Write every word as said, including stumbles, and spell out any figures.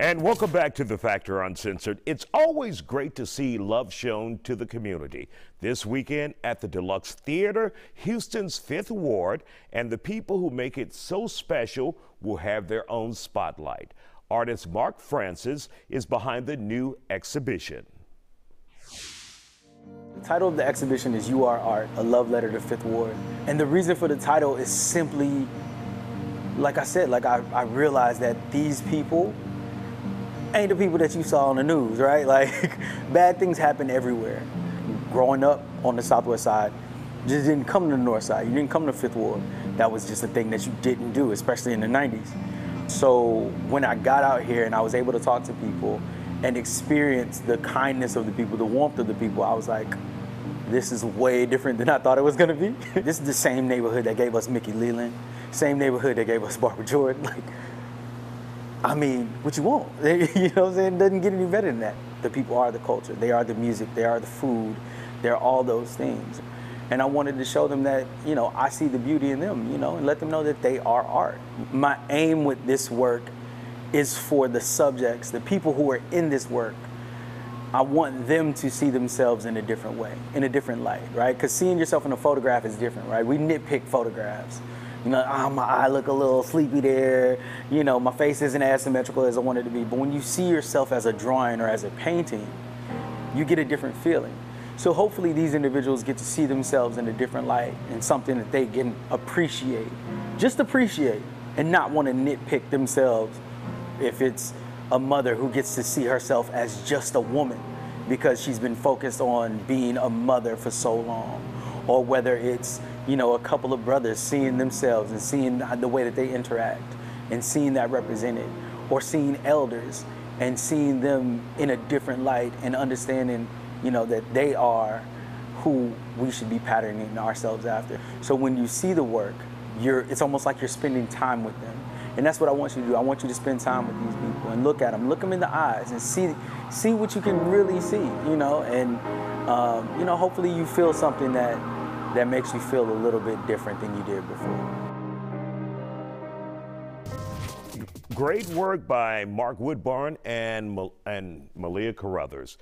And welcome back to The Factor Uncensored. It's always great to see love shown to the community. This weekend at the Deluxe Theater, Houston's Fifth Ward, and the people who make it so special will have their own spotlight. Artist Mark Francis is behind the new exhibition. The title of the exhibition is You Are Art, A Love Letter to Fifth Ward. And the reason for the title is simply, like I said, like I, I realized that these people ain't the people that you saw on the news, right? Like, bad things happen everywhere. Growing up on the Southwest side, you just didn't come to the North side. You didn't come to Fifth Ward. That was just a thing that you didn't do, especially in the nineties. So when I got out here and I was able to talk to people and experience the kindness of the people, the warmth of the people, I was like, this is way different than I thought it was gonna be. This is the same neighborhood that gave us Mickey Leland, same neighborhood that gave us Barbara Jordan. Like, I mean, what you want? You know what I'm saying? It doesn't get any better than that. The people are the culture, they are the music, they are the food, they're all those things. And I wanted to show them that, you know, I see the beauty in them, you know, and let them know that they are art. My aim with this work is for the subjects, the people who are in this work. I want them to see themselves in a different way, in a different light, right? Because seeing yourself in a photograph is different, right? We nitpick photographs. You know, oh, my eye look a little sleepy there. You know, my face isn't as symmetrical as I want it to be. But when you see yourself as a drawing or as a painting, you get a different feeling. So hopefully these individuals get to see themselves in a different light and something that they can appreciate, just appreciate, and not want to nitpick themselves. If it's a mother who gets to see herself as just a woman because she's been focused on being a mother for so long, or whether it's, you know, a couple of brothers seeing themselves and seeing the way that they interact and seeing that represented, or seeing elders and seeing them in a different light and understanding, you know, that they are who we should be patterning ourselves after. So when you see the work, you're, it's almost like you're spending time with them. And that's what I want you to do. I want you to spend time with these people and look at them, look them in the eyes and see see what you can really see, you know, and, um, you know, hopefully you feel something that, that makes you feel a little bit different than you did before. Great work by Mark Woodburn and, Mal and Malia Carruthers.